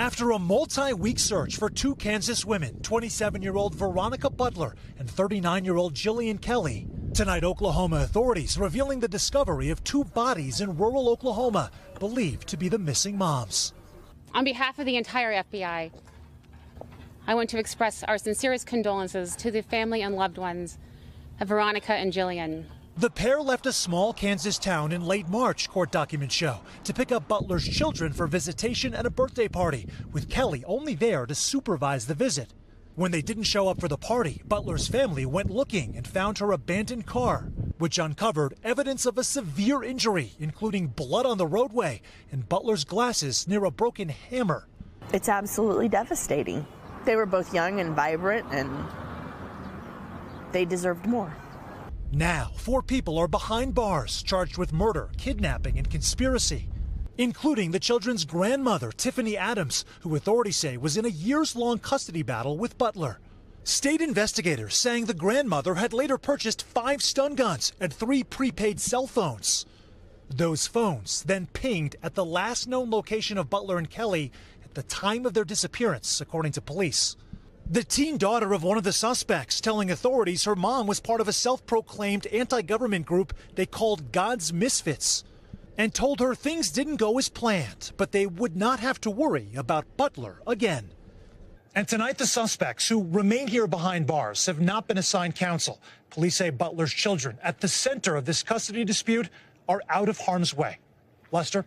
After a multi-week search for two Kansas women, 27-year-old Veronica Butler and 39-year-old Jillian Kelly, tonight Oklahoma authorities revealing the discovery of two bodies in rural Oklahoma believed to be the missing moms. On behalf of the entire FBI, I want to express our sincerest condolences to the family and loved ones of Veronica and Jillian. The pair left a small Kansas town in late March, court documents show, to pick up Butler's children for visitation at a birthday party, with Kelly only there to supervise the visit. When they didn't show up for the party, Butler's family went looking and found her abandoned car, which uncovered evidence of a severe injury, including blood on the roadway and Butler's glasses near a broken hammer. It's absolutely devastating. They were both young and vibrant, and they deserved more. Now, four people are behind bars, charged with murder, kidnapping, and conspiracy, including the children's grandmother, Tiffany Adams, who authorities say was in a years-long custody battle with Butler. State investigators saying the grandmother had later purchased 5 stun guns and 3 prepaid cell phones. Those phones then pinged at the last known location of Butler and Kelly at the time of their disappearance, according to police. The teen daughter of one of the suspects telling authorities her mom was part of a self-proclaimed anti-government group they called God's Misfits, and told her things didn't go as planned, but they would not have to worry about Butler again. And tonight the suspects, who remain here behind bars, have not been assigned counsel. Police say Butler's children, at the center of this custody dispute, are out of harm's way. Lester?